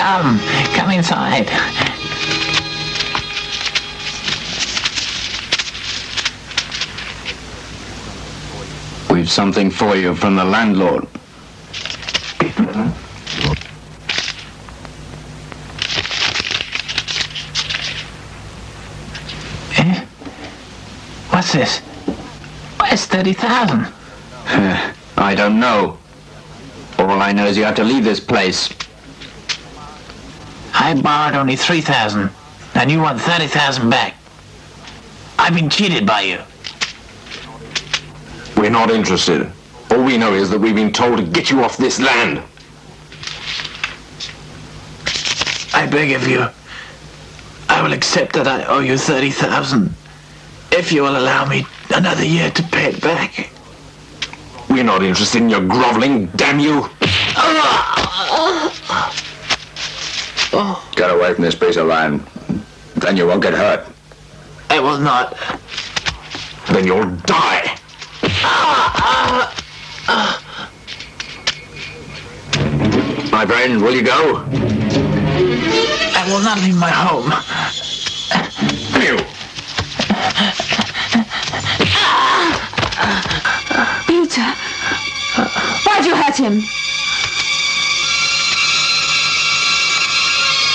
Come inside. We've something for you from the landlord. Eh? What's this? Where's 30,000? I don't know. All I know is you have to leave this place. I borrowed only 3,000, and you want 30,000 back. I've been cheated by you. We're not interested. All we know is that we've been told to get you off this land. I beg of you, I will accept that I owe you 30,000, if you will allow me another year to pay it back. We're not interested in your groveling, damn you! Get away from this piece of land, then you won't get hurt. I will not. Then you'll die! My friend, will you go? I will not leave my home. You! Peter, why'd you hurt him?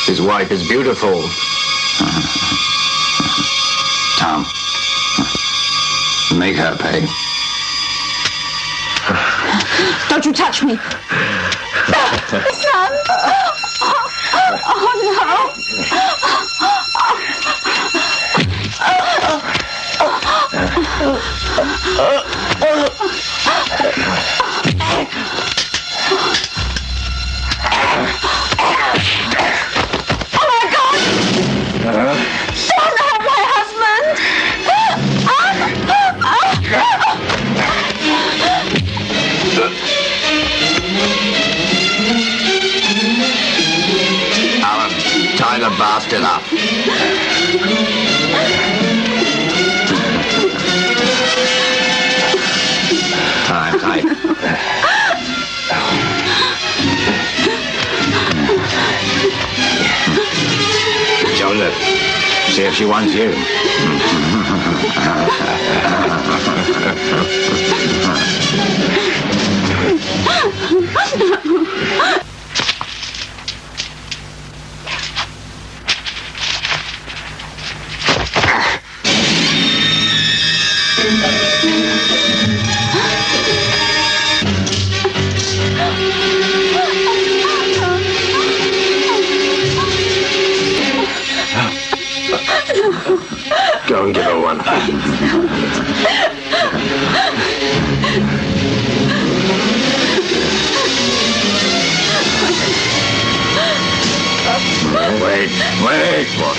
His wife is beautiful. Tom, make her pay. Don't you touch me. Son! Oh, no! Don't hurt my husband! Alan, tie the bastard up. Time, Look, see if she wants you. Go and give her one.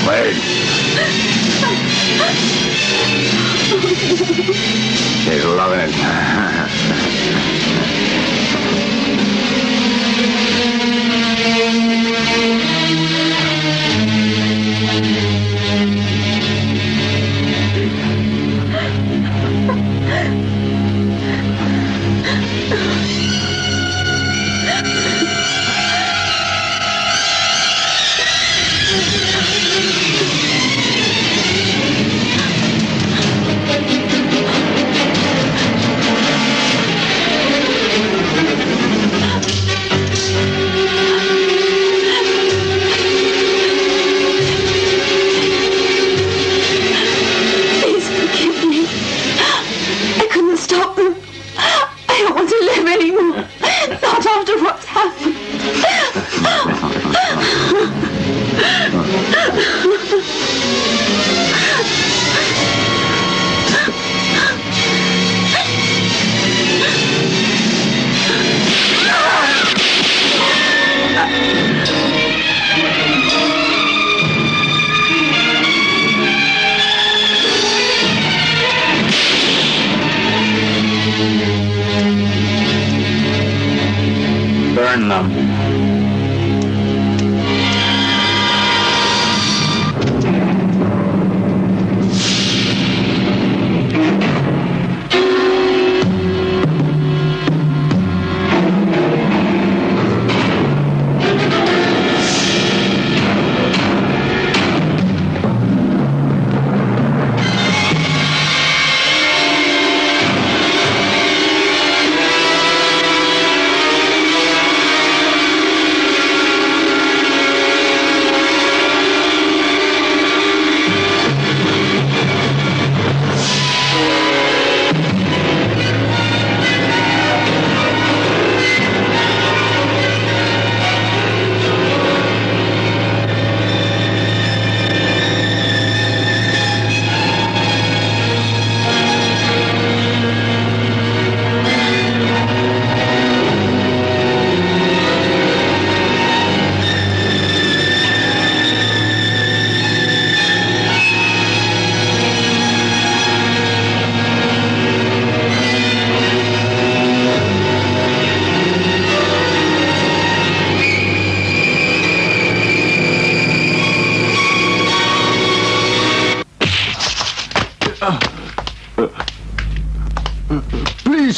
Wait. She's loving it.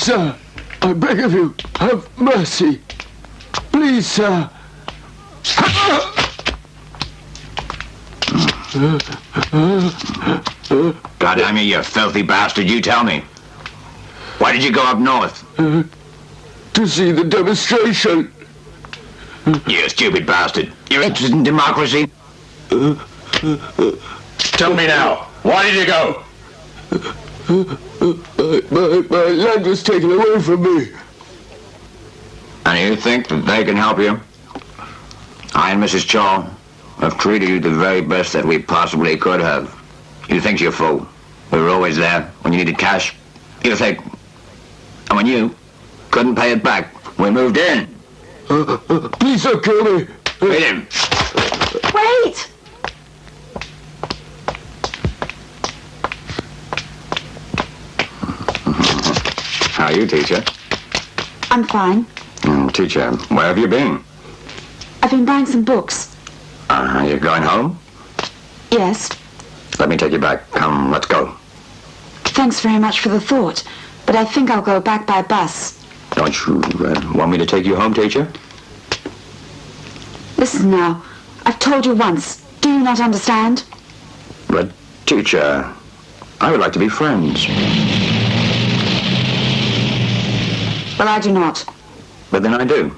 Sir, I beg of you, have mercy. Please, sir. Goddamn you, you filthy bastard, you tell me. Why did you go up north? To see the demonstration. You stupid bastard. You're interested in democracy? Tell me now, why did you go? My land was taken away from me. And you think that they can help you? I and Mrs. Chore have treated you the very best that we possibly could have. You think you're a fool. We were always there when you needed cash. You think. And when you couldn't pay it back, we moved in. Please don't kill me. Wait him. Wait! How are you, teacher? I'm fine. Teacher, where have you been? I've been buying some books. You're going home? Yes. Let me take you back. Come, let's go. Thanks very much for the thought, but I think I'll go back by bus. Don't you want me to take you home, teacher? Listen now, I've told you once. Do you not understand? But, teacher, I would like to be friends. Well, I do not. But then I do.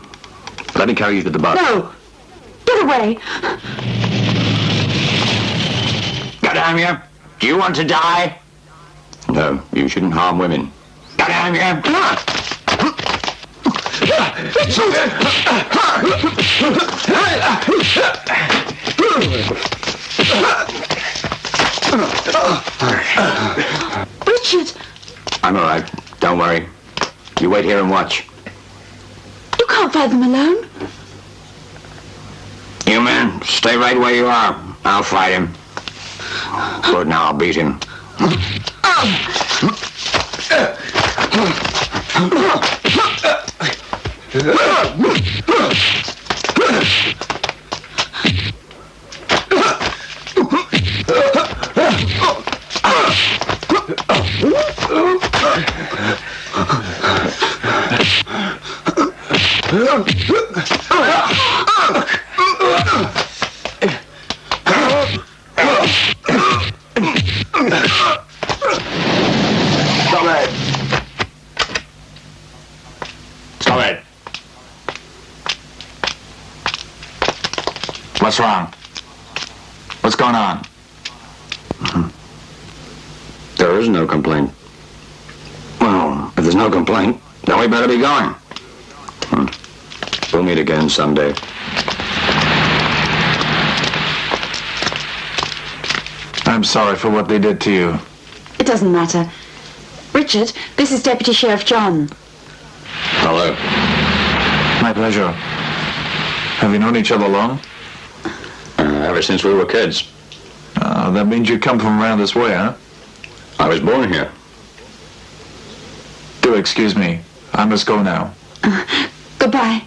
Let me carry you to the bus. No! Get away! Goddamn you! Do you want to die? No, you shouldn't harm women. Goddamn you! Come on! Richard! I'm all right. Don't worry. You wait here and watch. You can't find them alone. You men, stay right where you are. I'll fight him. Good, now I'll beat him. Stop it. What's wrong? What's going on? There is no complaint. Well, if there's no complaint, then we better be going. We'll meet again someday. I'm sorry for what they did to you. It doesn't matter. Richard, this is Deputy Sheriff John. Hello. My pleasure. Have you known each other long? Ever since we were kids. That means you come from around this way, huh? I was born here. Do excuse me. I must go now. Goodbye.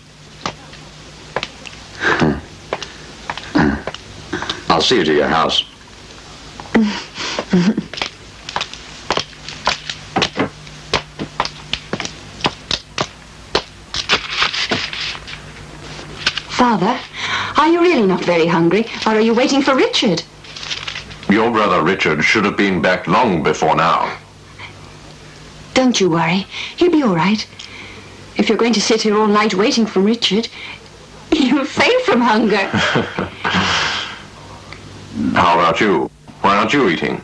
I'll see you to your house. Father, are you really not very hungry, or are you waiting for Richard? Your brother Richard should have been back long before now. Don't you worry. He'll be all right. If you're going to sit here all night waiting for Richard, you'll faint from hunger. How about you? Why aren't you eating?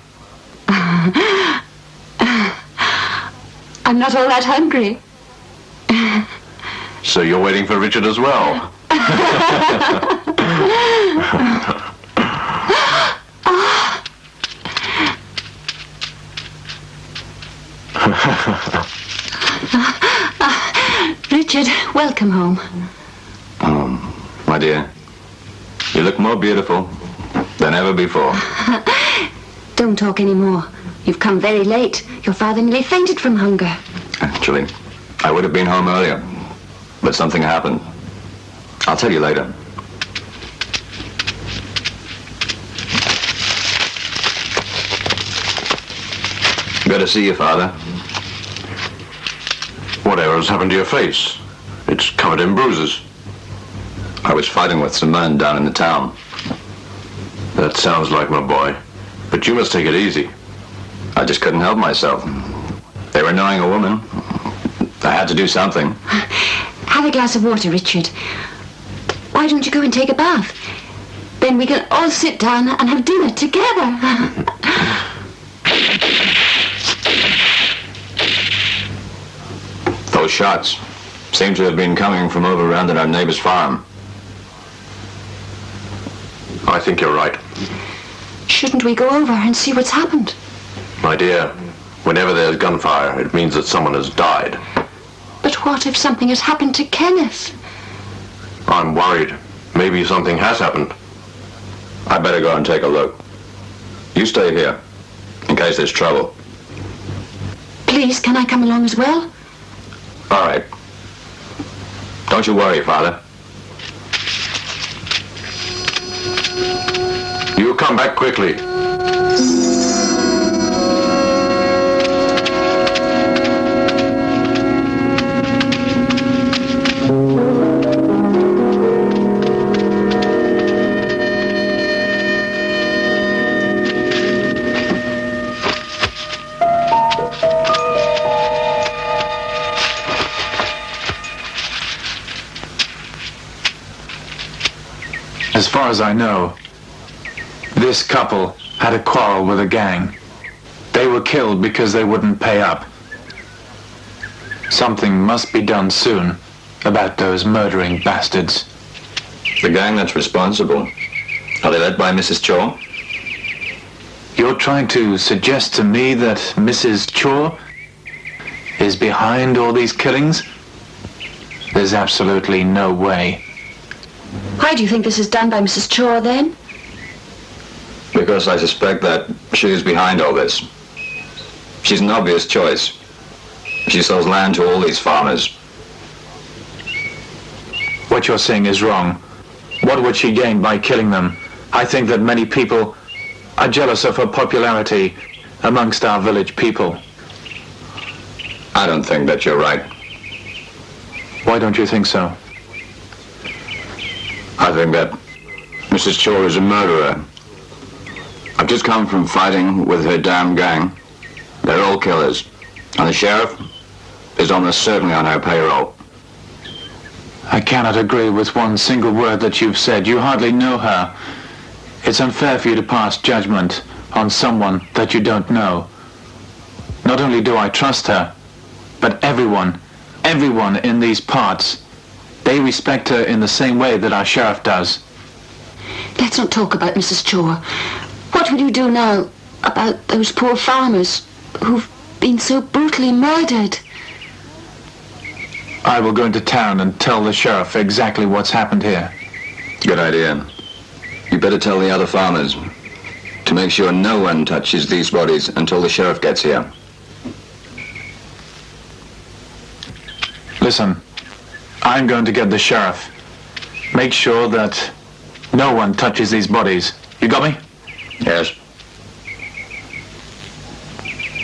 I'm not all that hungry. So you're waiting for Richard as well? Richard, welcome home. My dear, you look more beautiful than ever before. Don't talk any more. You've come very late. Your father nearly fainted from hunger. Actually, I would have been home earlier, but something happened. I'll tell you later. Good to see you, Father. Whatever's happened to your face? It's covered in bruises. I was fighting with some men down in the town. That sounds like my boy, but you must take it easy. I just couldn't help myself. They were annoying a woman. I had to do something. Have a glass of water, Richard. Why don't you go and take a bath? Then we can all sit down and have dinner together. Those shots seem to have been coming from over around at our neighbor's farm. I think you're right. Shouldn't we go over and see what's happened? My dear, whenever there's gunfire, it means that someone has died. But what if something has happened to Kenneth? I'm worried. Maybe something has happened. I'd better go and take a look. You stay here, in case there's trouble. Please, can I come along as well? All right. Don't you worry, Father. You come back quickly. As far as I know, this couple had a quarrel with a gang. They were killed because they wouldn't pay up. Something must be done soon about those murdering bastards. The gang that's responsible, are they led by Mrs. Chore? You're trying to suggest to me that Mrs. Chore is behind all these killings? There's absolutely no way. Why do you think this is done by Mrs. Chore, then? Because I suspect that she is behind all this. She's an obvious choice. She sells land to all these farmers. What you're saying is wrong. What would she gain by killing them? I think that many people are jealous of her popularity amongst our village people. I don't think that you're right. Why don't you think so? I think that Mrs. Chore is a murderer. I've just come from fighting with her damn gang. They're all killers. And the sheriff is almost certainly on her payroll. I cannot agree with one single word that you've said. You hardly know her. It's unfair for you to pass judgment on someone that you don't know. Not only do I trust her, but everyone in these parts, they respect her in the same way that our sheriff does. Let's not talk about Mrs. Chore. What will you do now about those poor farmers who've been so brutally murdered? I will go into town and tell the sheriff exactly what's happened here. Good idea. You better tell the other farmers to make sure no one touches these bodies until the sheriff gets here. Listen. I'm going to get the sheriff. Make sure that no one touches these bodies. You got me? Yes.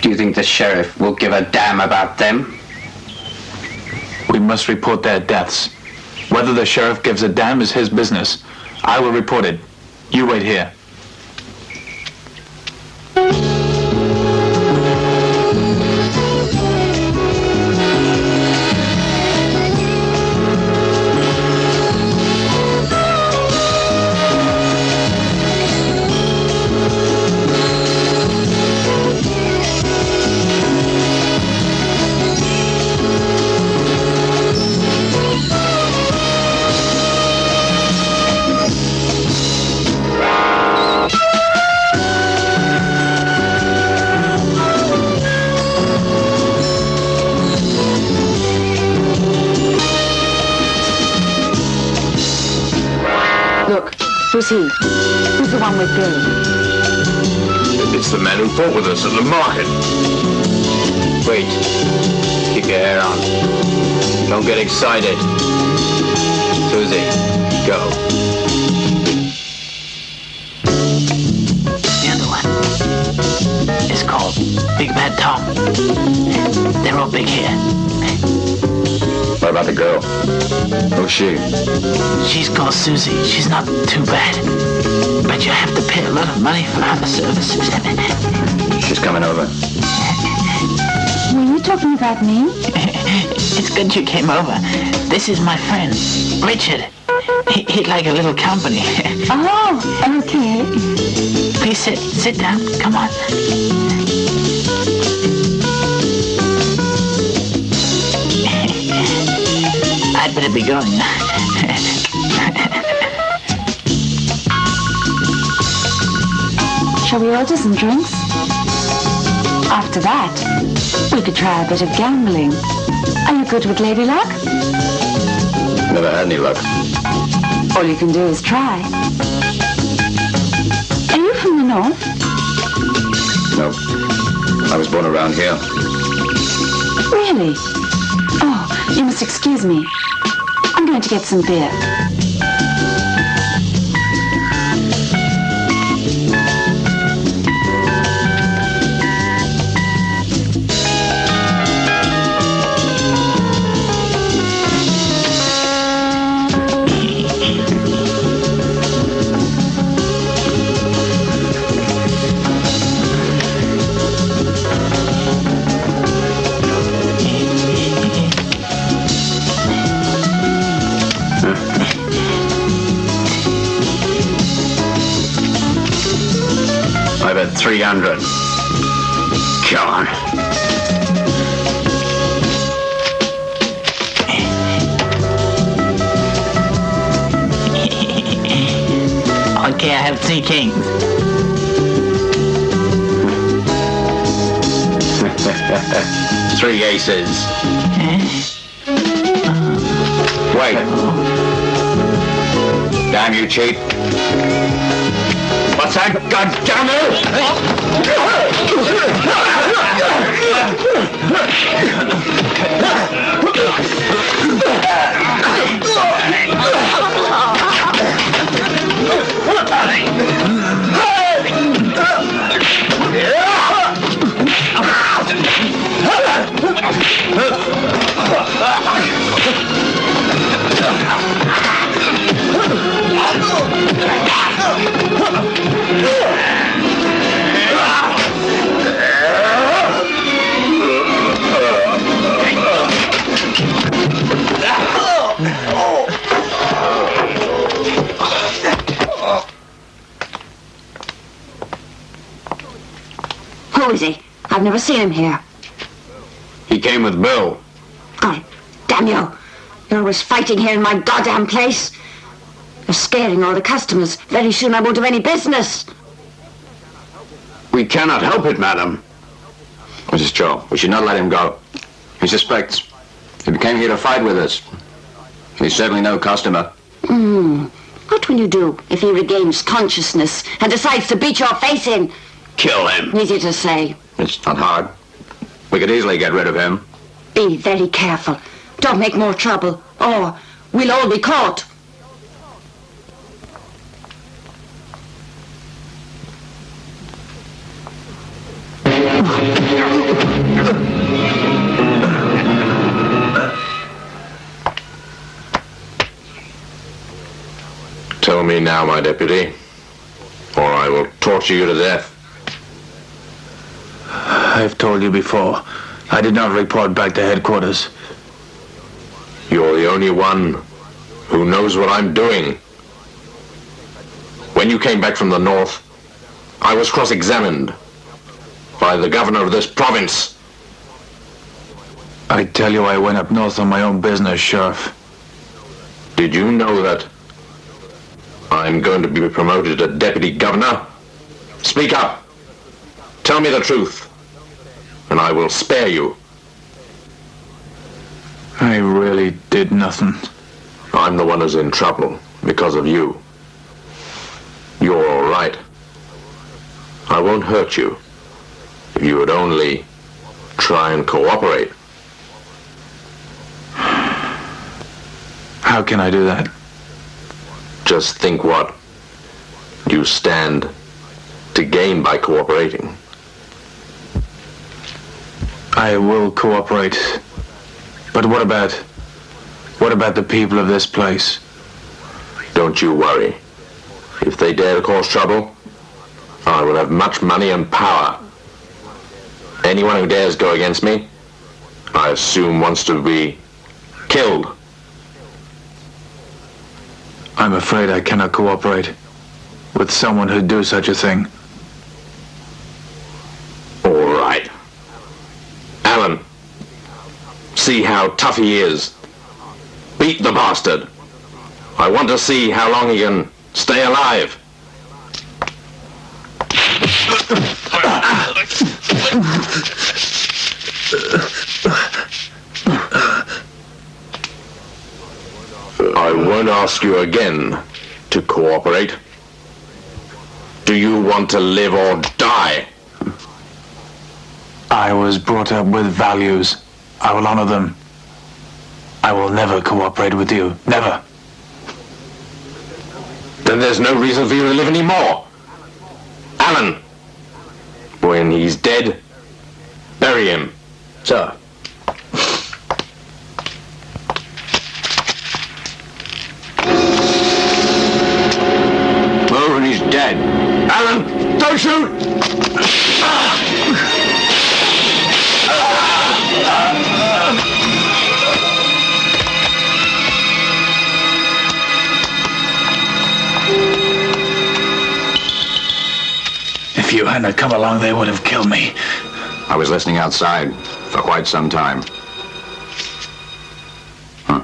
Do you think the sheriff will give a damn about them? We must report their deaths. Whether the sheriff gives a damn is his business. I will report it. You wait here. Who's he? Who's the one with Bill? It's the man who fought with us at the market. Wait. Keep your hair on. Don't get excited. Susie, go. The other one is called Big Bad Tom. They're all big here. What about the girl? Who's she? She's called Susie. She's not too bad. But you have to pay a lot of money for her services. She's coming over. Were you talking about me? It's good you came over. This is my friend, Richard. He'd like a little company. Oh, okay. Please sit down. Come on. I'd better be going. Shall we order some drinks? After that, we could try a bit of gambling. Are you good with lady luck? Never had any luck. All you can do is try. Are you from the north? No. I was born around here. Really? Oh, you must excuse me. I'm going to get some beer. $300. John. Okay, I have 3 kings. Three aces. Wait. Damn you, cheat. What's that? God damn it! Who is he? I've never seen him here. He came with Bill. God damn you. You're always fighting here in my goddamn place. You're scaring all the customers. Very soon I won't have any business. We cannot help it, madam. Mrs. Chore, we should not let him go. He suspects. He came here to fight with us. He's certainly no customer. What will you do if he regains consciousness and decides to beat your face in? Kill him. Easy to say. It's not hard. We could easily get rid of him. Be very careful. Don't make more trouble, or we'll all be caught. Tell me now, my deputy, or I will torture you to death. I've told you before, I did not report back to headquarters. You're the only one who knows what I'm doing. When you came back from the north, I was cross-examined by the governor of this province. I tell you, I went up north on my own business, Sheriff. Did you know that I'm going to be promoted to deputy governor? Speak up. Tell me the truth, and I will spare you. I really did nothing. I'm the one who's in trouble because of you. You're all right. I won't hurt you if you would only try and cooperate. How can I do that? Just think what you stand to gain by cooperating. I will cooperate. But what about What about the people of this place? Don't you worry. If they dare to cause trouble, I will have much money and power. Anyone who dares go against me, I assume wants to be killed. I'm afraid I cannot cooperate with someone who'd do such a thing. All right. Alan, see how tough he is. Beat the bastard. I want to see how long he can stay alive. I won't ask you again to cooperate. Do you want to live or die? I was brought up with values. I will honor them. I will never cooperate with you. Never. Then there's no reason for you to live anymore. Alan, when he's dead, bury him. Sir. Well, when he's dead. Alan, don't shoot! If you hadn't come along, they would have killed me. I was listening outside for quite some time. Huh.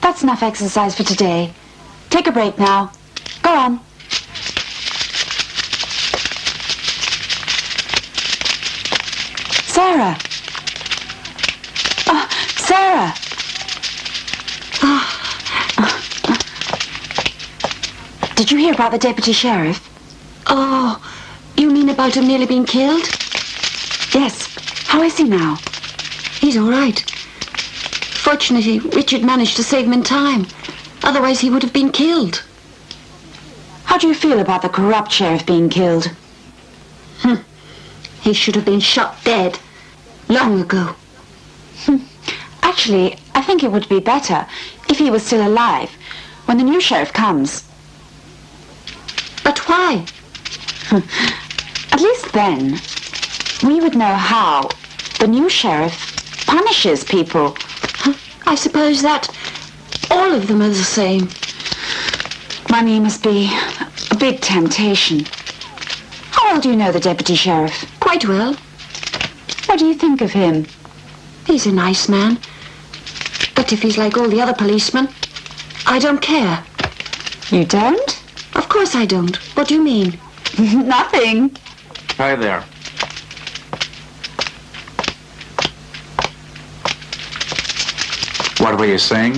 That's enough exercise for today. Take a break now. Go on. Sarah. Oh, Sarah. Oh. Did you hear about the deputy sheriff? Oh, you mean about him nearly being killed? Yes. How is he now? He's all right. Fortunately, Richard managed to save him in time. Otherwise, he would have been killed. How do you feel about the corrupt sheriff being killed? He should have been shot dead long ago. Actually, I think it would be better if he was still alive when the new sheriff comes. But why? At least then, we would know how the new sheriff punishes people. I suppose that all of them are the same. Money must be a big temptation. How well do you know the deputy sheriff? Quite well. What do you think of him? He's a nice man. But if he's like all the other policemen, I don't care. You don't? Of course I don't. What do you mean? Nothing. Hi there. What were you saying?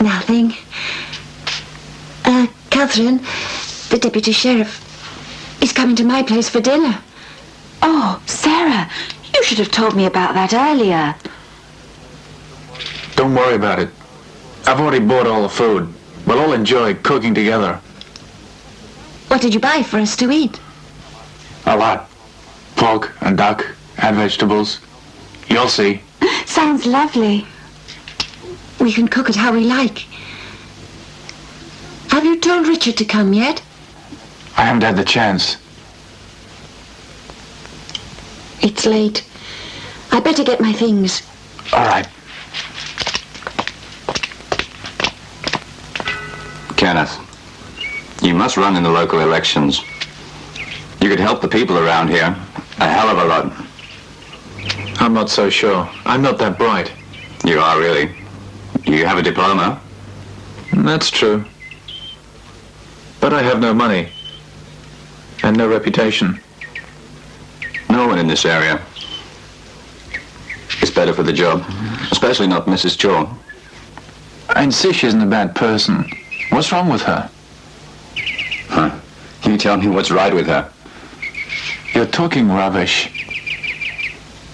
Nothing. Catherine, the deputy sheriff, is coming to my place for dinner. Oh, Sarah, you should have told me about that earlier. Don't worry about it. I've already bought all the food. We'll all enjoy cooking together. What did you buy for us to eat? A lot. Pork and duck and vegetables. You'll see. Sounds lovely. We can cook it how we like. Have you told Richard to come yet? I haven't had the chance. It's late. I'd better get my things. All right. Kenneth, you must run in the local elections. You could help the people around here a hell of a lot. I'm not so sure. I'm not that bright. You are, really. You have a diploma. That's true. But I have no money. And no reputation. No one in this area is better for the job. Especially not Mrs. Chore. I insist she isn't a bad person. What's wrong with her? Huh? You tell me what's right with her. You're talking rubbish.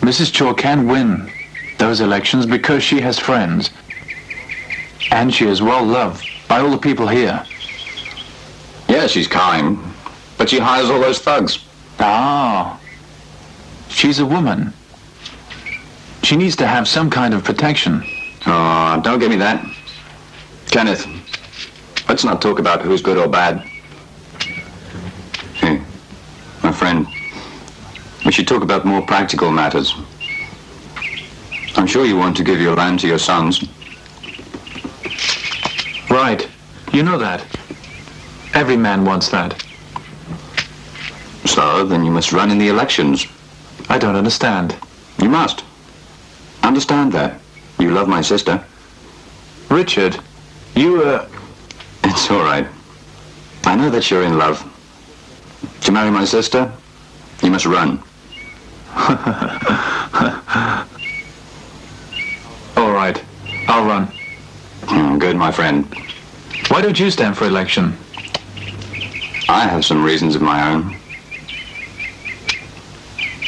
Mrs. Chore can win those elections because she has friends. And she is well loved by all the people here. Yeah, she's kind, but she hires all those thugs. Ah, she's a woman. She needs to have some kind of protection. Oh, don't give me that. Kenneth, let's not talk about who's good or bad. Hey, my friend, we should talk about more practical matters. I'm sure you want to give your land to your sons. Right, you know that. Every man wants that. So, then you must run in the elections. I don't understand. You must. Understand that. You love my sister. Richard, you, It's all right. I know that you're in love. To marry my sister, you must run. All right, I'll run. Good, my friend. Why don't you stand for election? I have some reasons of my own.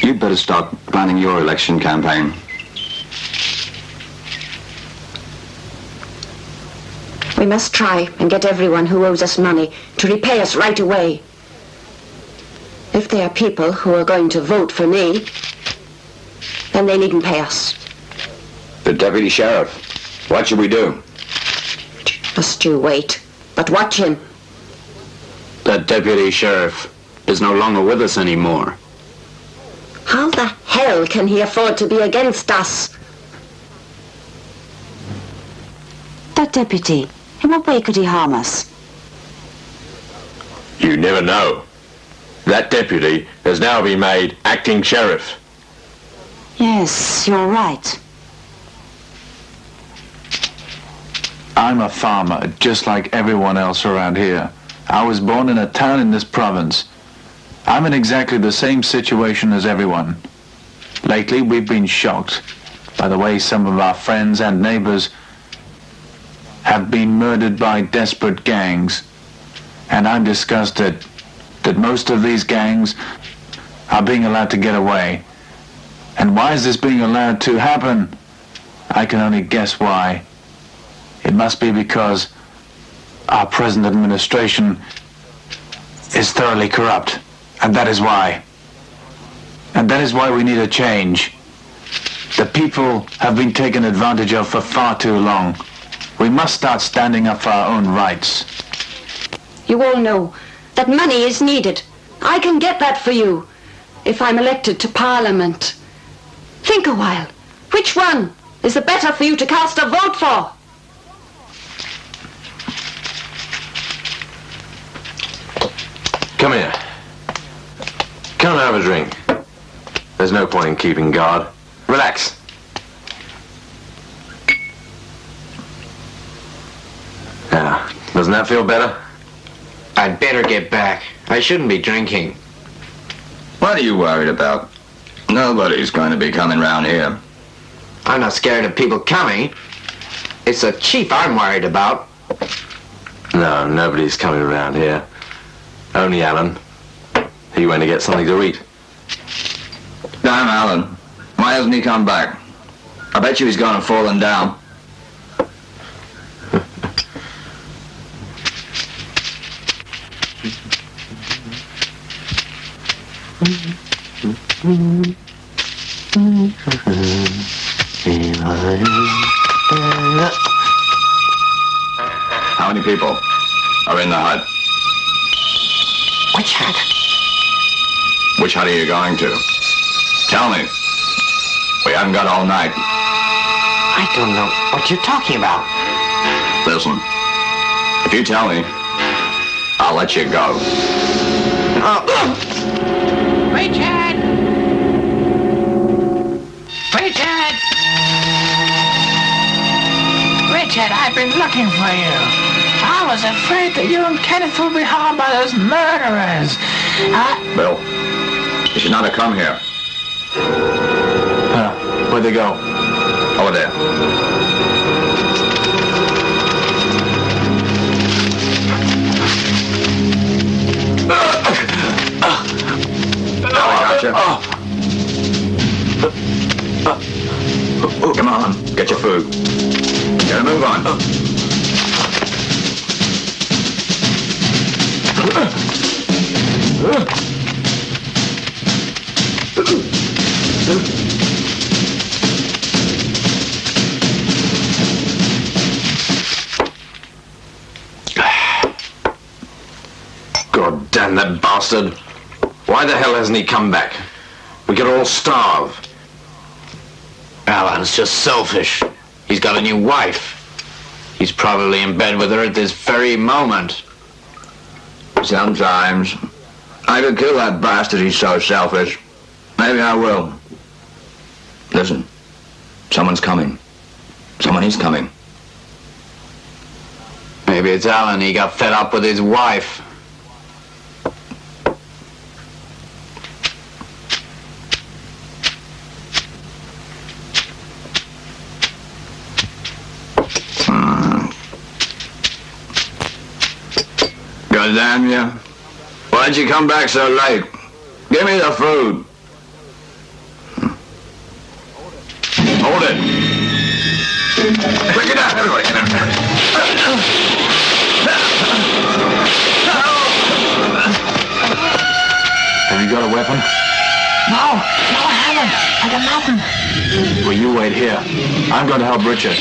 You'd better start planning your election campaign. We must try and get everyone who owes us money to repay us right away. If they are people who are going to vote for me, then they needn't pay us. The Deputy Sheriff, what should we do? Just you wait, but watch him. That Deputy Sheriff is no longer with us anymore. How the hell can he afford to be against us? That deputy, in what way could he harm us? You never know. That deputy has now been made acting sheriff. Yes, you're right. I'm a farmer, just like everyone else around here. I was born in a town in this province. I'm in exactly the same situation as everyone. Lately, we've been shocked by the way some of our friends and neighbors have been murdered by desperate gangs. And I'm disgusted that most of these gangs are being allowed to get away. And why is this being allowed to happen? I can only guess why. It must be because our present administration is thoroughly corrupt, and that is why. And that is why we need a change. The people have been taken advantage of for far too long. We must start standing up for our own rights. You all know that money is needed. I can get that for you if I'm elected to Parliament. Think a while. Which one is the better for you to cast a vote for? Come here. Come and have a drink. There's no point in keeping guard. Relax. Now, doesn't that feel better? I'd better get back. I shouldn't be drinking. What are you worried about? Nobody's going to be coming round here. I'm not scared of people coming. It's the chief I'm worried about. No, nobody's coming round here. Only Alan. He went to get something to eat. Damn Alan. Why hasn't he come back? I bet you he's gone and fallen down. How many people are in the hut? Which hut? Which hut are you going to? Tell me. We haven't got all night. I don't know what you're talking about. Listen, if you tell me, I'll let you go. Richard! Richard! Richard, I've been looking for you. I was afraid that you and Kenneth would be harmed by those murderers. Bill, you should not have come here. Where'd they go? Over there. Come on, get your food. Gotta move on. God damn that bastard. Why the hell hasn't he come back? We could all starve. Alan's just selfish. He's got a new wife. He's probably in bed with her at this very moment. Sometimes. I could kill that bastard, he's so selfish. Maybe I will. Listen, someone's coming. Someone is coming. Maybe it's Alan. He got fed up with his wife. God damn you. Why'd you come back so late? Give me the food. Hold it. Bring it out, everybody. Have you got a weapon? No, no I haven't. I got nothing. Well, you wait here. I'm going to help Richard.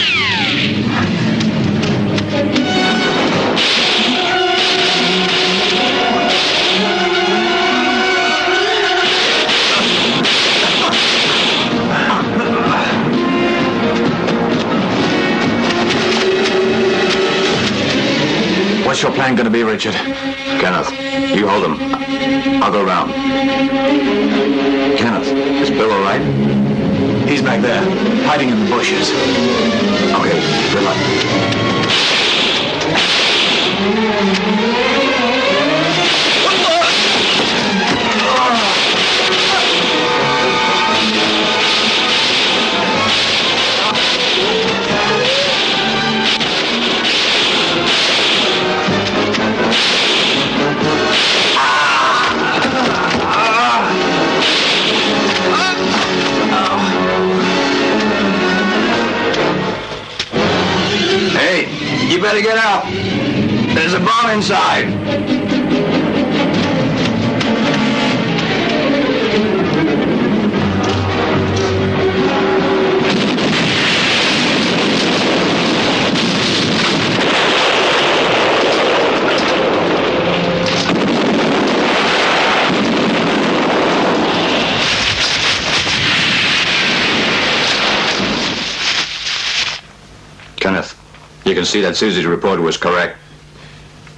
What's your plan going to be, Richard? Kenneth, you hold him. I'll go round. Kenneth, is Bill all right? He's back there, hiding in the bushes. Okay, good luck. You better get out. There's a bomb inside. Kenneth. You can see that Susie's report was correct.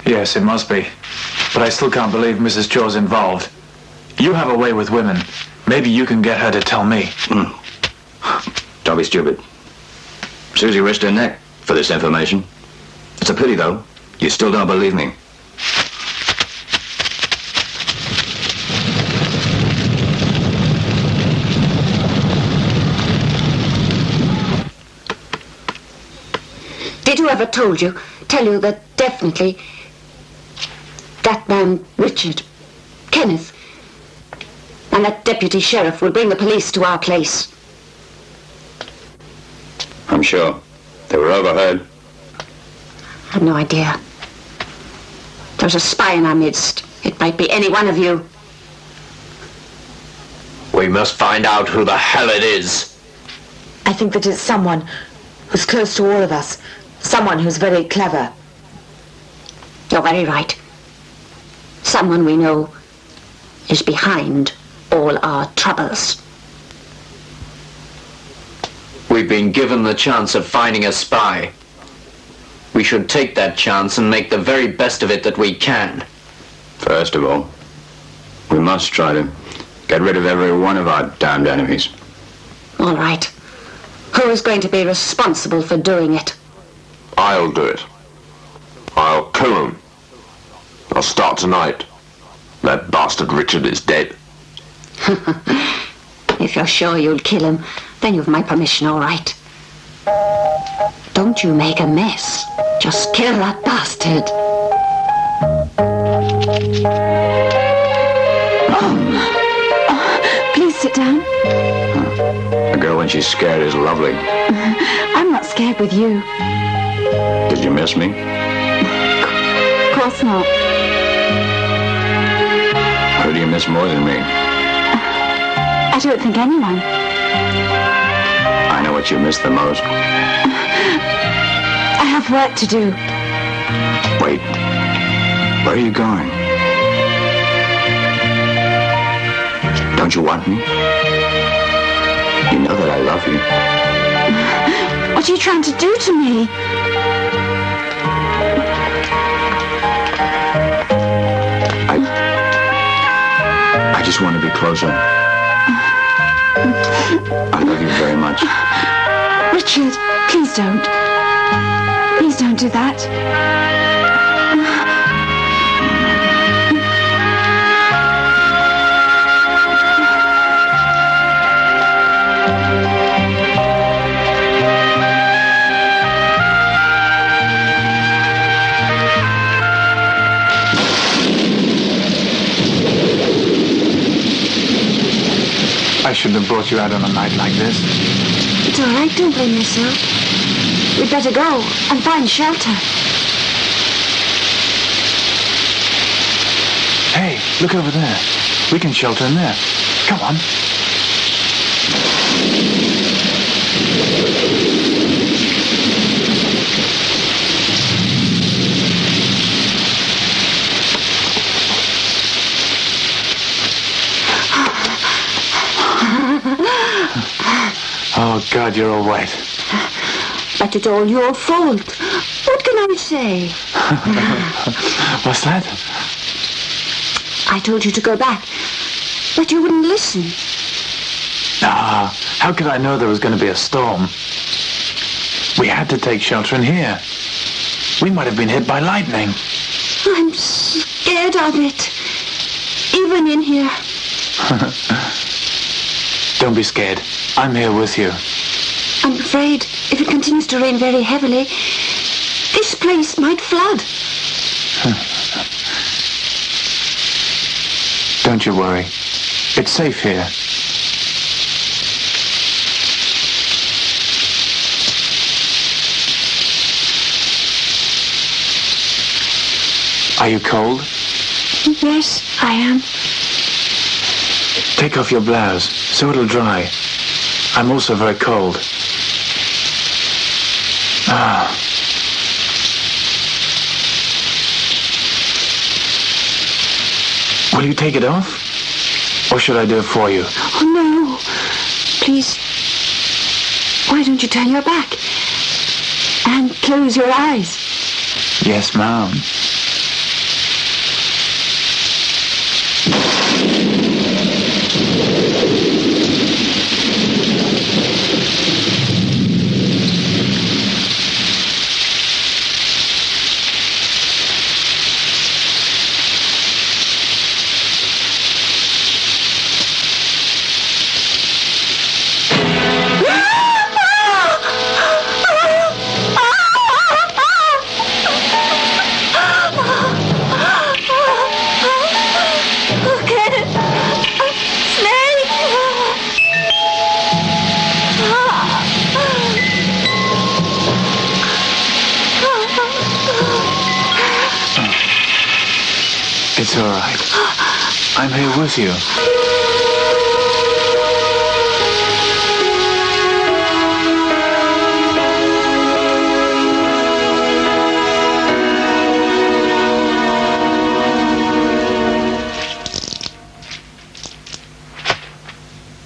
Yes, it must be. But I still can't believe Mrs. Chore's involved. You have a way with women. Maybe you can get her to tell me. Don't be stupid. Susie risked her neck for this information. It's a pity, though. You still don't believe me. Did whoever told you, tell you that definitely that man, Richard, Kenneth, and that deputy sheriff will bring the police to our place? I'm sure. They were overheard. I've no idea. There's a spy in our midst. It might be any one of you. We must find out who the hell it is. I think that it's someone who's close to all of us. Someone who's very clever. You're very right. Someone we know is behind all our troubles. We've been given the chance of finding a spy. We should take that chance and make the very best of it that we can. First of all, we must try to get rid of every one of our damned enemies. All right. Who is going to be responsible for doing it? I'll do it. I'll kill him. I'll start tonight. That bastard Richard is dead. If you're sure you'll kill him, then you've my permission, all right. Don't you make a mess. Just kill that bastard. she's scared is lovely. I'm not scared with you. Did you miss me? Of course not. Who do you miss more than me? I don't think anyone. I know what you miss the most. I have work to do. Wait. Where are you going? Don't you want me? You know that I love you. What are you trying to do to me? I just want to be closer. I love you very much. Richard, please don't. Please don't do that. I shouldn't have brought you out on a night like this. It's all right, don't blame yourself. We'd better go and find shelter. Hey, look over there. We can shelter in there. Come on. Oh, God, you're all wet. But it's all your fault. What can I say? What's that? I told you to go back, but you wouldn't listen. Ah, how could I know there was going to be a storm? We had to take shelter in here. We might have been hit by lightning. I'm scared of it, even in here. Don't be scared. I'm here with you. I'm afraid if it continues to rain very heavily, this place might flood. Don't you worry. It's safe here. Are you cold? Yes, I am. Take off your blouse so it'll dry. I'm also very cold. Ah. Will you take it off? Or should I do it for you? Oh, no. Please. Why don't you turn your back? And close your eyes. Yes, ma'am. It's all right. I'm here with you.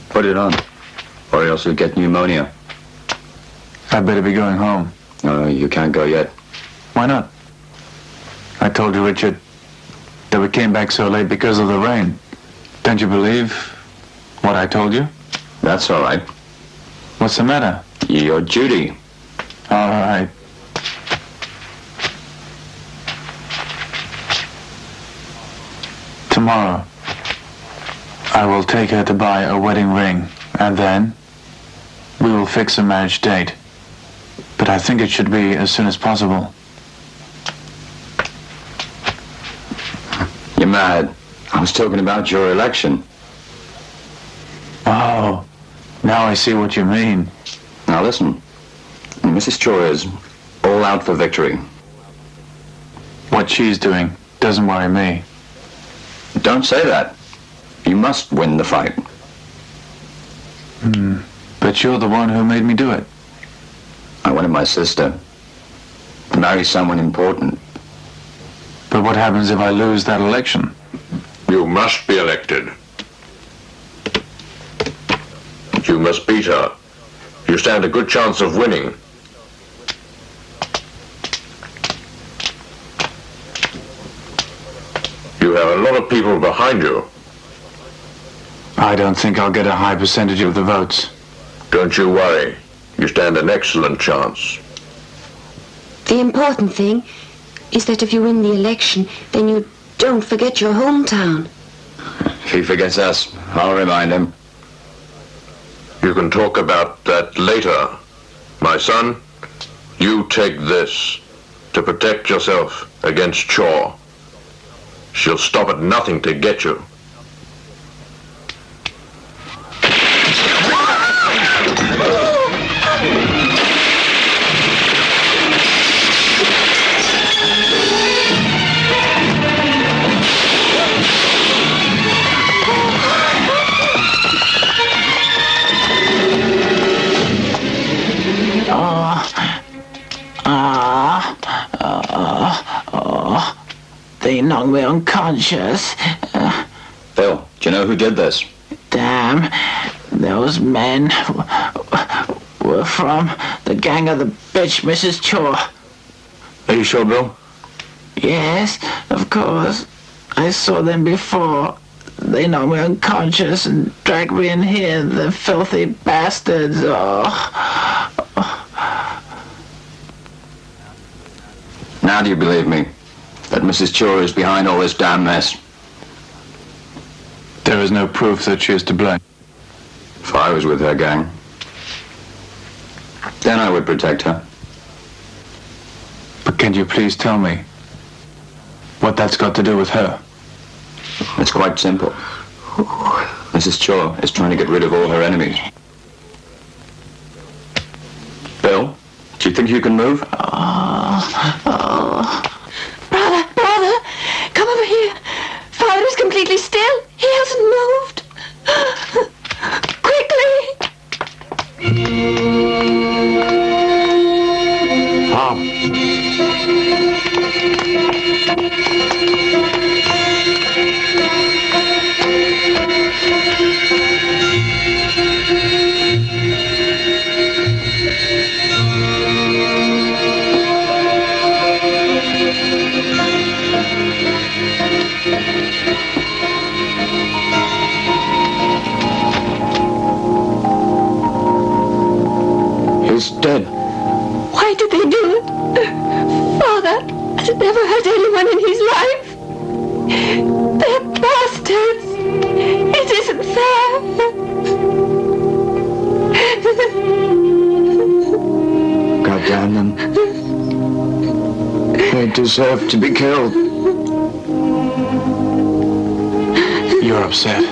Put it on, or else you'll get pneumonia. I'd better be going home. No, you can't go yet. Why not? I told you, Richard, that we came back so late because of the rain. Don't you believe what I told you? That's all right. What's the matter? Your duty. All right. Tomorrow, I will take her to buy a wedding ring, and then we will fix a marriage date. But I think it should be as soon as possible. You're mad. I was talking about your election. Oh, Now I see what you mean. Now listen, Mrs. Chore is all out for victory. What she's doing doesn't worry me. Don't say that. You must win the fight. But you're the one who made me do it. I wanted my sister to marry someone important. But what happens if I lose that election? You must be elected. You must beat her. You stand a good chance of winning. You have a lot of people behind you. I don't think I'll get a high percentage of the votes. Don't you worry. You stand an excellent chance. The important thing is that if you win the election, then you don't forget your hometown. If he forgets us, I'll remind him. You can talk about that later. My son, you take this to protect yourself against Chore. She'll stop at nothing to get you. They knocked me unconscious. Bill, do you know who did this? Damn, those men were from the gang of the bitch, Mrs. Chore. Are you sure, Bill? Yes, of course. I saw them before. They knocked me unconscious and dragged me in here, the filthy bastards. Now do you believe me? That Mrs. Chore is behind all this damn mess. There is no proof that she is to blame. If I was with her gang, then I would protect her. But can you please tell me what that's got to do with her? It's quite simple. Mrs. Chore is trying to get rid of all her enemies. Bill, do you think you can move? Completely still. He hasn't moved. Quickly. Tom. He's dead. Why did they do it? Father has never hurt anyone in his life. They're bastards. It isn't fair. God damn them. They deserve to be killed. You're upset.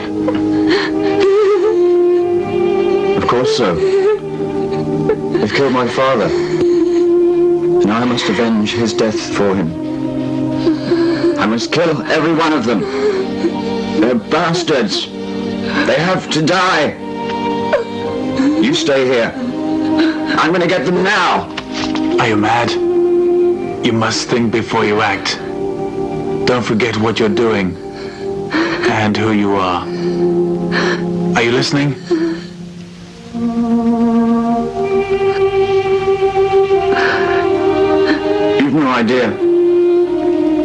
Of course so. They've killed my father, and I must avenge his death for him. I must kill every one of them. They're bastards. They have to die. You stay here. I'm going to get them now. Are you mad? You must think before you act. Don't forget what you're doing and who you are. Are you listening? Idea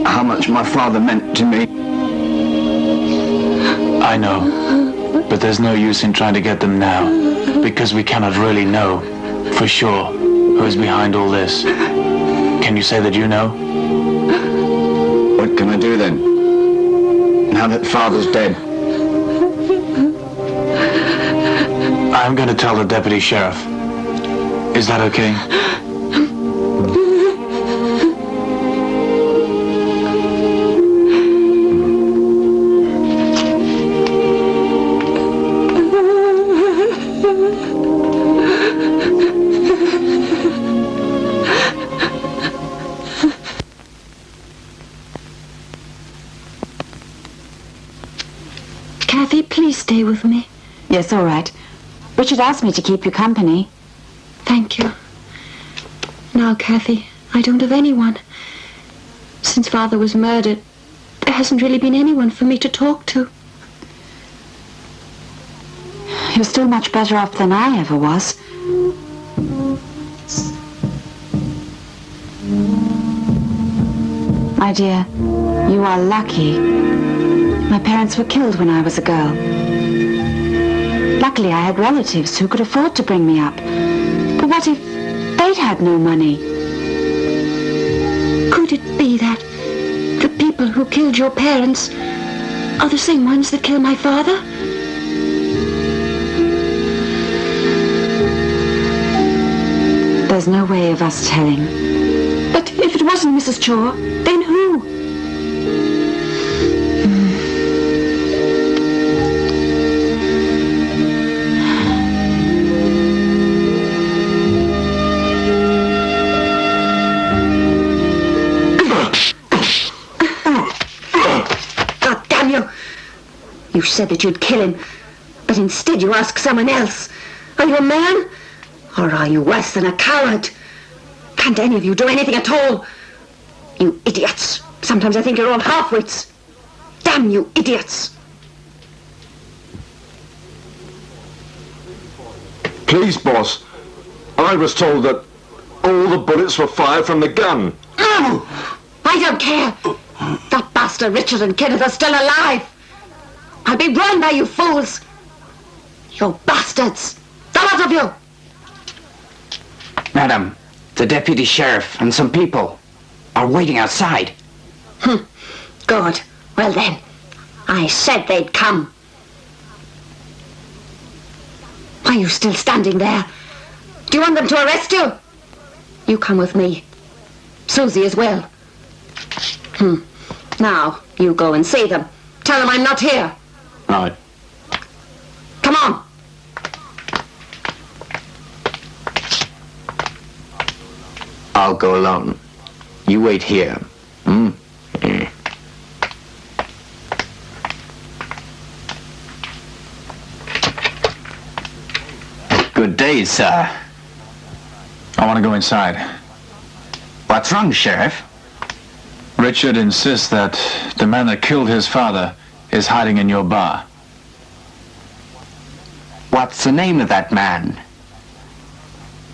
how much my father meant to me. I know, but there's no use in trying to get them now, because we cannot really know for sure who is behind all this. Can you say that you know? What can I do then, now that father's dead? I'm going to tell the deputy sheriff. Is that okay? table for me? Yes, all right. Richard asked me to keep you company. Thank you. Now, Kathy, I don't have anyone. Since Father was murdered, there hasn't really been anyone for me to talk to. You're still much better off than I ever was. My dear, you are lucky. My parents were killed when I was a girl. Luckily, I had relatives who could afford to bring me up. But what if they'd had no money? Could it be that the people who killed your parents are the same ones that killed my father? There's no way of us telling. But if it wasn't Mrs. Chore, then who? You said that you'd kill him, but instead you ask someone else. Are you a man? Or are you worse than a coward? Can't any of you do anything at all? You idiots. Sometimes I think you're all half-wits. Damn you idiots. Please, boss. I was told that all the bullets were fired from the gun. No! I don't care. That bastard Richard and Kenneth are still alive. I'll be run by you fools! You bastards! The lot of you! Madam, the deputy sheriff and some people are waiting outside. Good. Well then, I said they'd come. Why are you still standing there? Do you want them to arrest you? You come with me. Susie as well. Now, you go and see them. Tell them I'm not here. Right. Come on. I'll go alone. You wait here. Good day, sir. I want to go inside. What's wrong, Sheriff? Richard insists that the man that killed his father is hiding in your bar. What's the name of that man?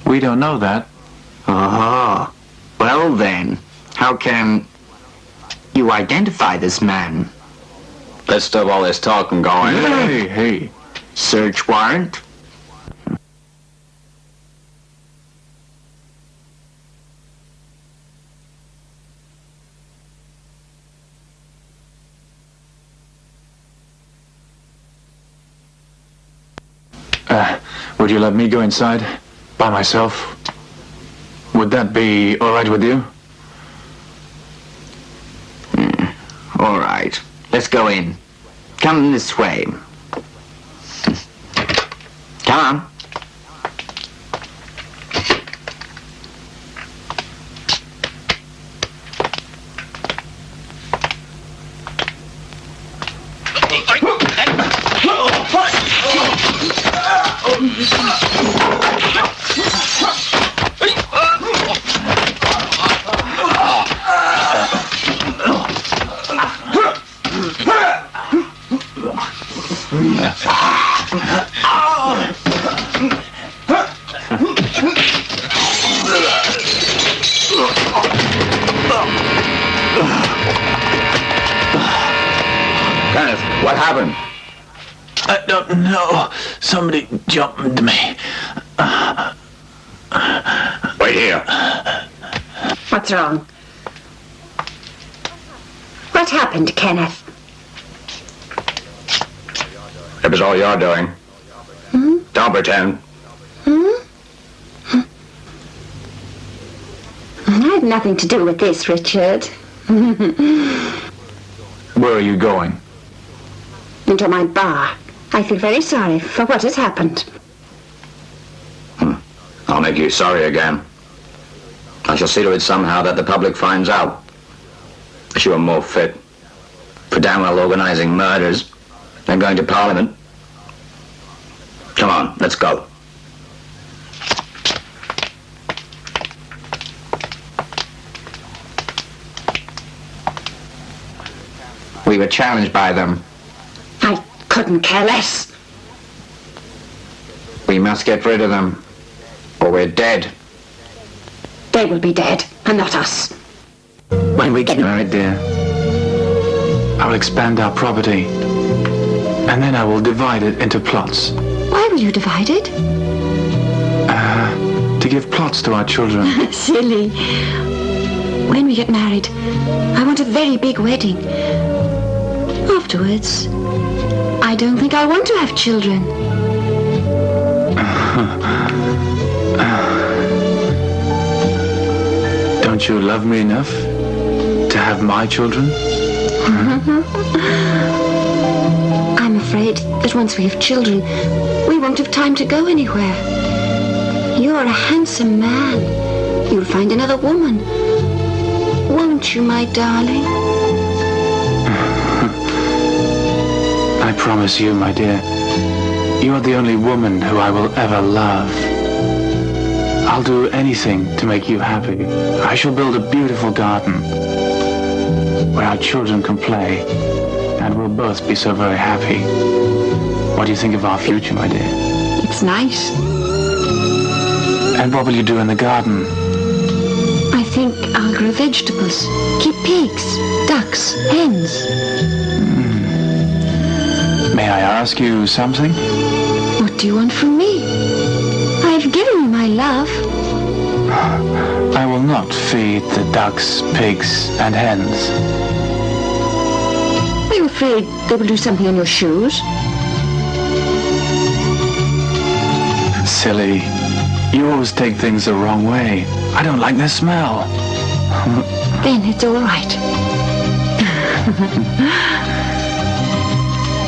We don't know that. Oh, well then, how can you identify this man? Let's stop all this talking going. Hey. Search warrant? Would you let me go inside by myself? Would that be all right with you? All right. Let's go in. Come this way. Come on. Somebody jumped into me. Wait here. What's wrong? What happened, Kenneth? It was all you're doing. Don't pretend. I had nothing to do with this, Richard. Where are you going? Into my bar. I feel very sorry for what has happened. I'll make you sorry again. I shall see to it somehow that the public finds out. She were more fit for damn well organizing murders than going to Parliament Come on, let's go. We were challenged by them. I couldn't care less. We must get rid of them, or we're dead. They will be dead, and not us. When we get married, dear, I will expand our property, and then I will divide it into plots. Why will you divide it? To give plots to our children. Silly. When we get married, I want a very big wedding. Afterwards, I don't think I want to have children. Don't you love me enough to have my children? I'm afraid that once we have children, we won't have time to go anywhere. You're a handsome man. You'll find another woman. Won't you, my darling? I promise you, my dear, you are the only woman who I will ever love. I'll do anything to make you happy. I shall build a beautiful garden where our children can play and we'll both be so very happy. What do you think of our future, my dear? It's nice. And what will you do in the garden? I think I'll grow vegetables, keep pigs, ducks, hens. May I ask you something? What do you want from me? I've given you my love. I will not feed the ducks, pigs, and hens. Are you afraid they will do something on your shoes? Silly. You always take things the wrong way. I don't like their smell. Then it's all right.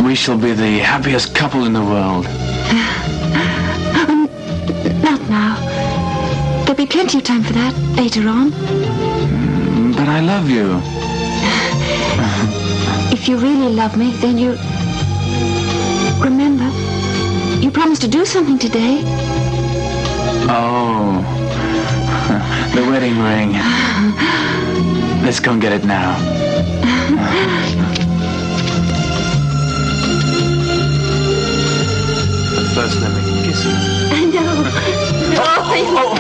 We shall be the happiest couple in the world. Not now. There'll be plenty of time for that later on. But I love you. If you really love me, then you... Remember, you promised to do something today. Oh. The wedding ring. Let's go and get it now. First, let me kiss you. I know.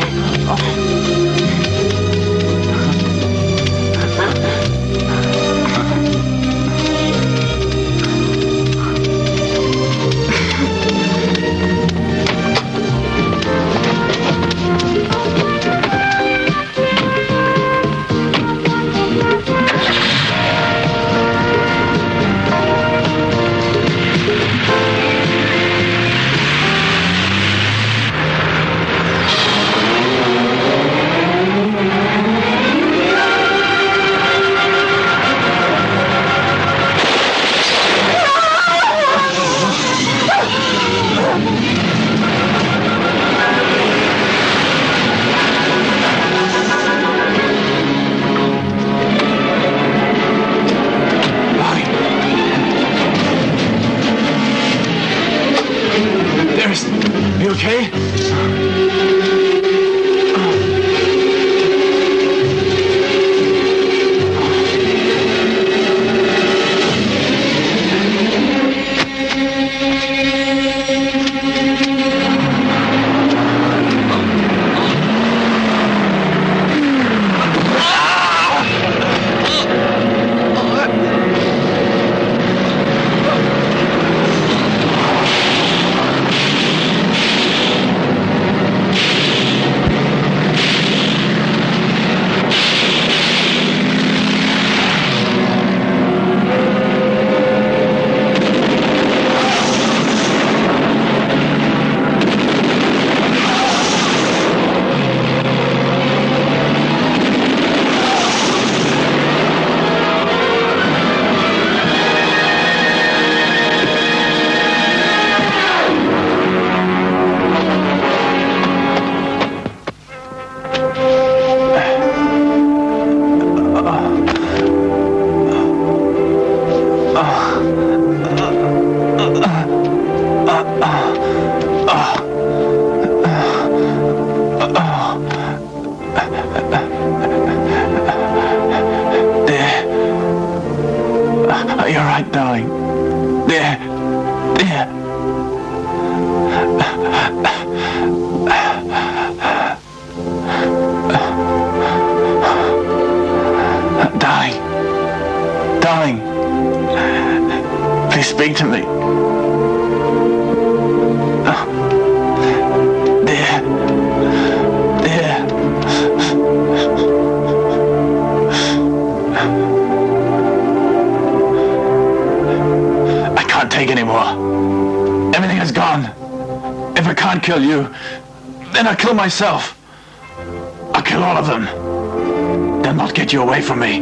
Dying. Please speak to me. Dear. I can't take anymore. Everything is gone. If I can't kill you, then I'll kill myself. I'll kill all of them. They'll not get you away from me.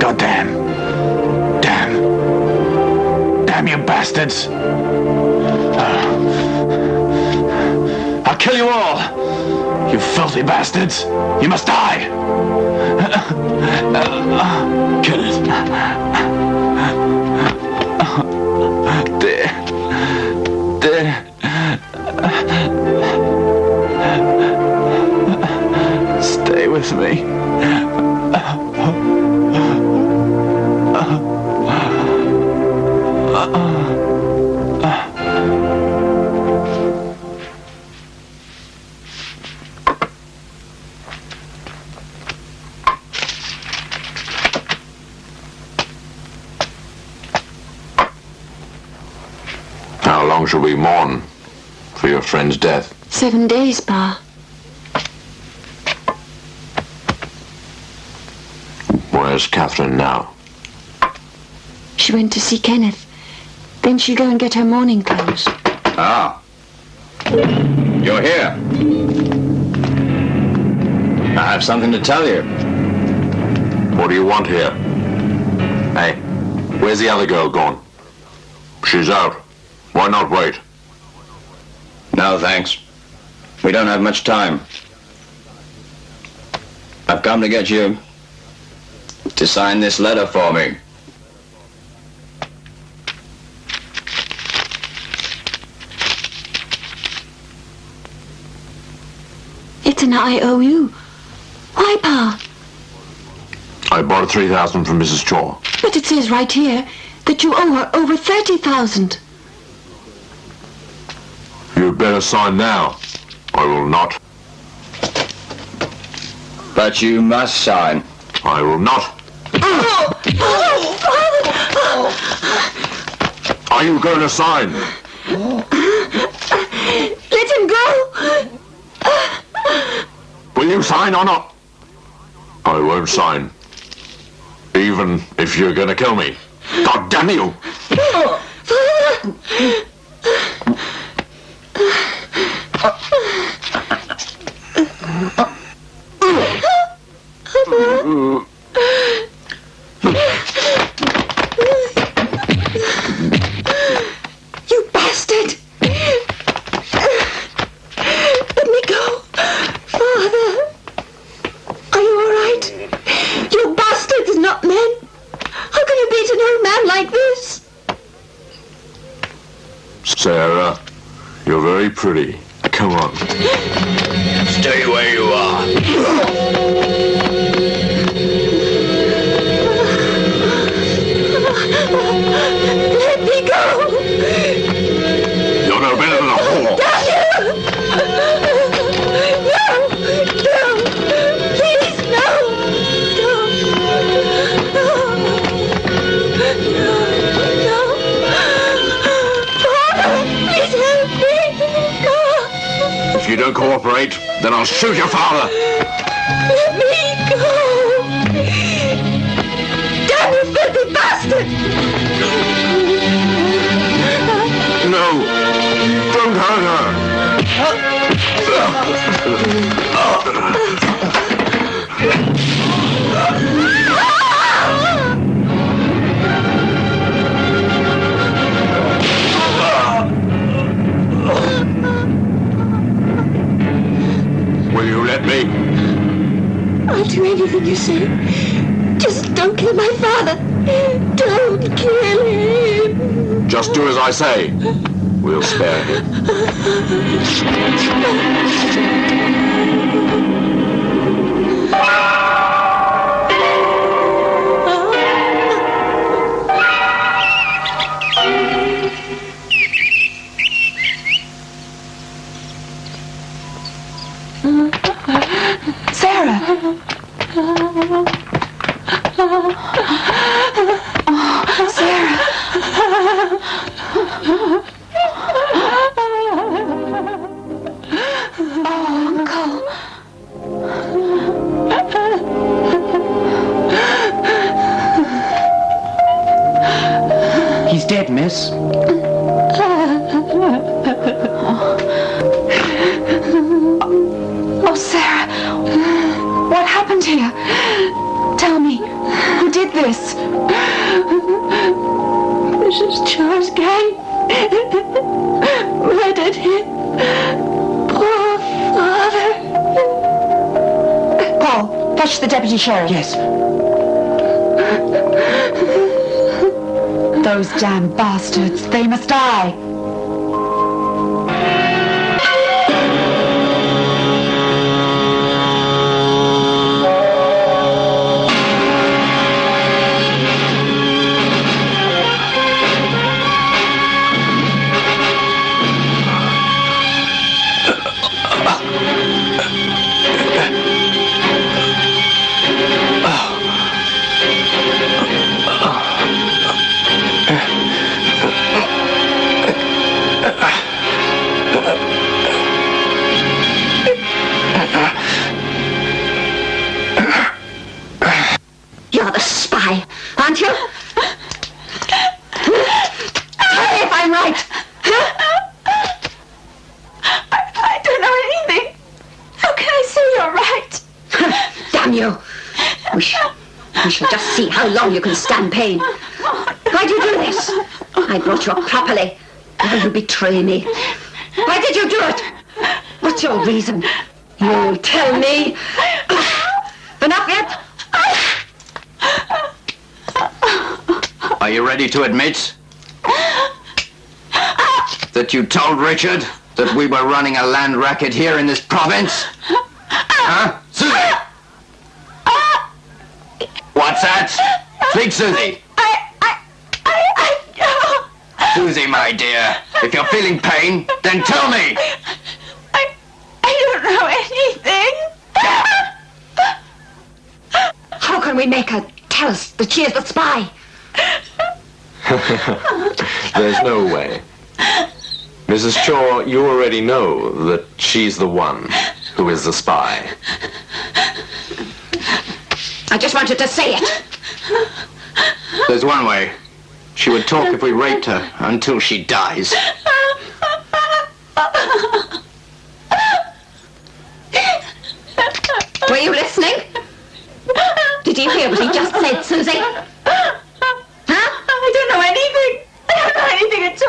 God damn. Damn. Damn you bastards. I'll kill you all. You filthy bastards. You must die. Kill it. Dear. Stay with me. How long shall we mourn for your friend's death? 7 days, Pa. Where's Catherine now? She went to see Kenneth. Then she'll go and get her mourning clothes. Ah. You're here. I have something to tell you. What do you want here? Hey, where's the other girl gone? She's out. Why not wait? No, thanks. We don't have much time. I've come to get you to sign this letter for me. It's an IOU. Why, Pa? I borrowed 3,000 from Mrs. Chore. But it says right here that you owe her over 30,000. You'd better sign now. I will not. But you must sign. I will not. Oh, oh, Father. Oh. Are you going to sign? Let him go. Will you sign or not? I won't sign. Even if you're going to kill me. God damn you! Father. You bastard! Let me go, Father. Are you all right? You bastards, not men. How can you beat an old man like this? Sarah, you're very pretty. Come on. Stay where you are. Let me go. You're no better than a whore. If you don't cooperate, then I'll shoot your father. Let me go. Damn you, filthy bastard! No. Don't hurt her. Will you let me? I'll do anything you say. Just don't kill my father. Don't kill him. Just do as I say. We'll spare him. this. Mrs. Chore's gang murdered him. Poor father. Paul, fetch the deputy sheriff. Yes. Those damn bastards, they must die. You can stand pain. Why do you do this? I brought you up properly. Now you betray me. Why did you do it? What's your reason? You'll tell me. Enough yet? Are you ready to admit that you told Richard that we were running a land racket here in this province? Huh? Susie! What's that? Speak, Susie. I Susie, my dear, if you're feeling pain, then tell me. I don't know anything. How can we make her tell us that she is the spy? There's no way. Mrs. Chore, you already know that she's the one who is the spy. I just wanted to say it. There's one way. She would talk if we raped her until she dies. Were you listening? Did you hear what he just said, Susie? Huh? I don't know anything. I don't know anything at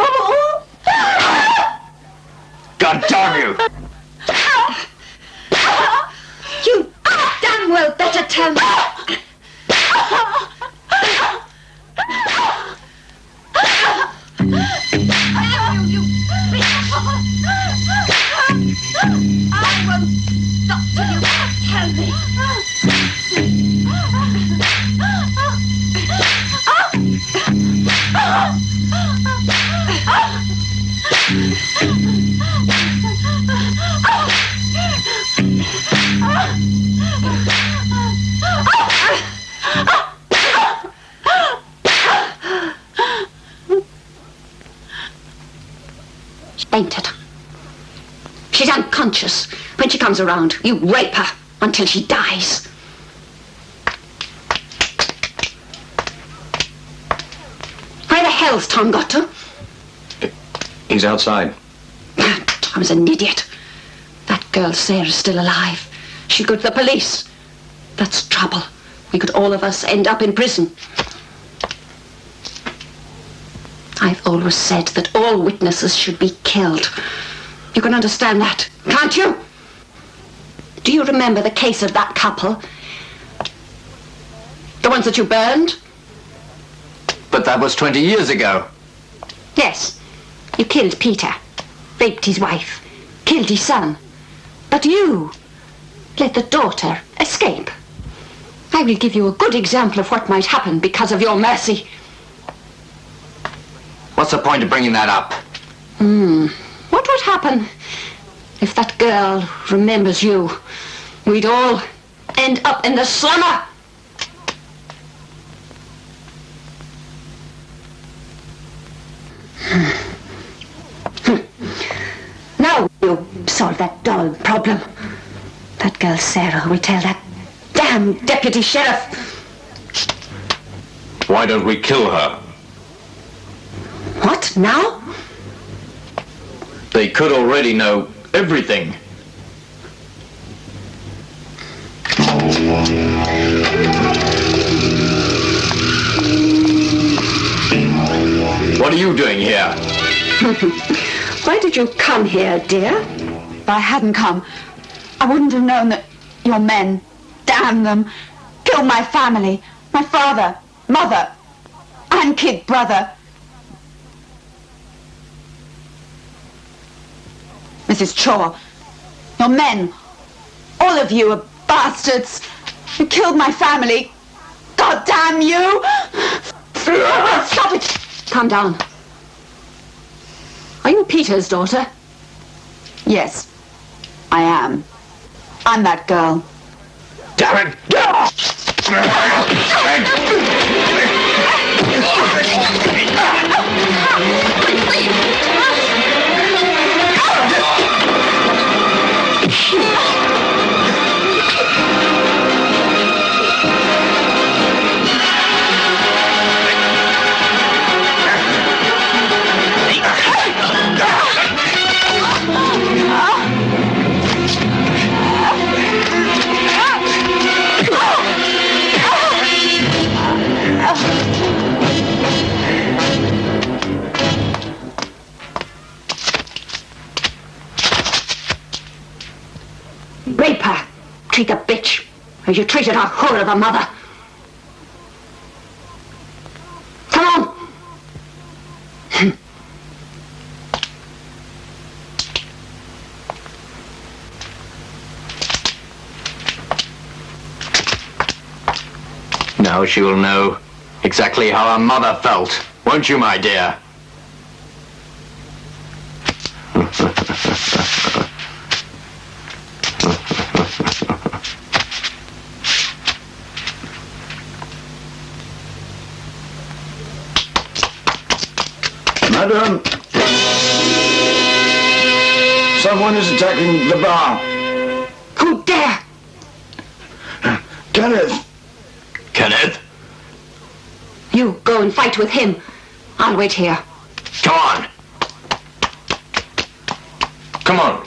all. God damn you! You damn well better tell me. Ain't it? She's unconscious. When she comes around, you rape her until she dies. Where the hell's Tom got to? He's outside. Tom's an idiot. That girl Sarah's still alive. She'll go to the police. That's trouble. We could all of us end up in prison. I've always said that all witnesses should be killed. You can understand that, can't you? Do you remember the case of that couple? The ones that you burned? But that was 20 years ago. Yes. You killed Peter, raped his wife, killed his son. But you let the daughter escape. I will give you a good example of what might happen because of your mercy. What's the point of bringing that up? What would happen if that girl remembers you? We'd all end up in the slammer. Now you solve that dull problem. That girl Sarah will tell that damn deputy sheriff. Why don't we kill her? What, now? They could already know everything. What are you doing here? Why did you come here, dear? If I hadn't come, I wouldn't have known that your men, damn them, killed my family, my father, mother, and kid brother. Mrs. Chore, your men, all of you are bastards. You killed my family. God damn you! Stop it! Calm down. Are you Peter's daughter? Yes, I am. I'm that girl. Damn it! Rape her! Treat the bitch as you treated our whore of a mother! Come on! Now she will know exactly how her mother felt, won't you, my dear? Madam, someone is attacking the bar. Who dare? Kenneth. Kenneth? You go and fight with him. I'll wait here. Come on. Come on.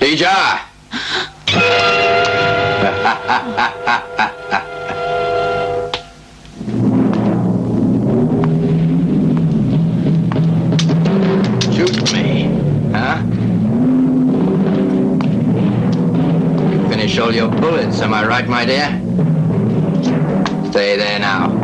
Deja! Shoot me, huh? You finish all your bullets, am I right, my dear? Stay there now.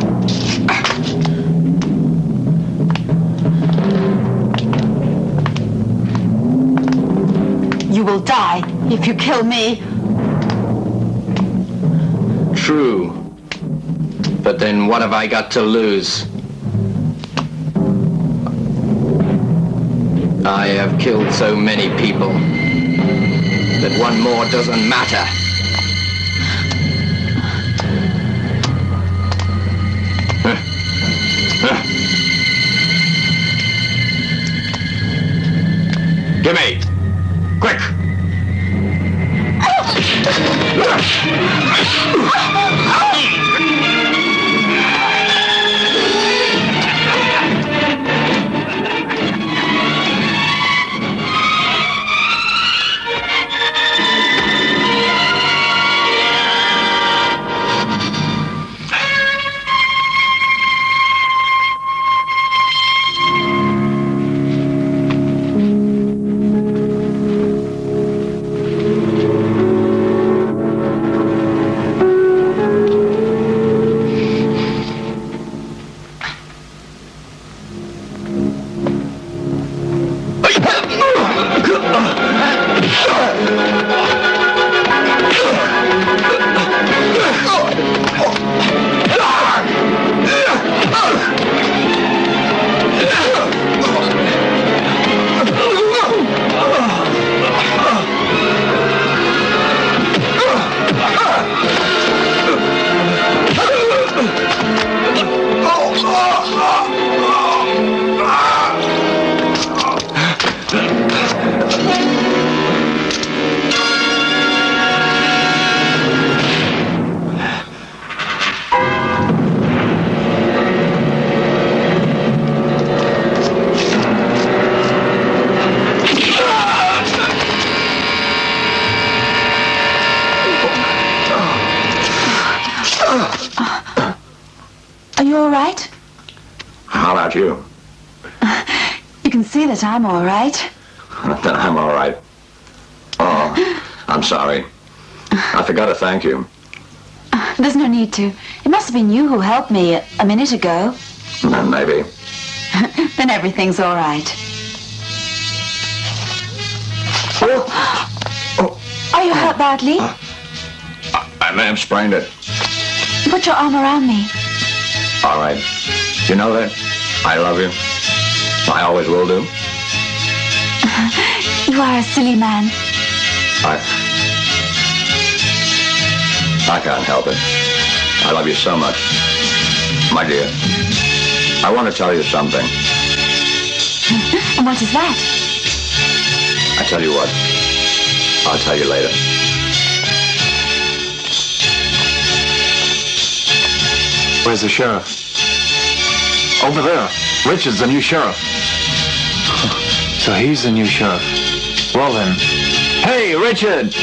You will die if you kill me. True. But then what have I got to lose? I have killed so many people that one more doesn't matter. Give me! Quick! I'm all right. I'm all right. Oh, I'm sorry. I forgot to thank you. There's no need to. It must have been you who helped me a minute ago. Maybe. Then everything's all right. Oh. Oh. Are you hurt badly? I may have sprained it. Put your arm around me. All right. You know that I love you. I always will do. You are a silly man. I can't help it. I love you so much. My dear, I want to tell you something. And what is that? I tell you what. I'll tell you later. Where's the sheriff? Over there. Richard's the new sheriff. So he's the new sheriff. Well then. Hey, Richard!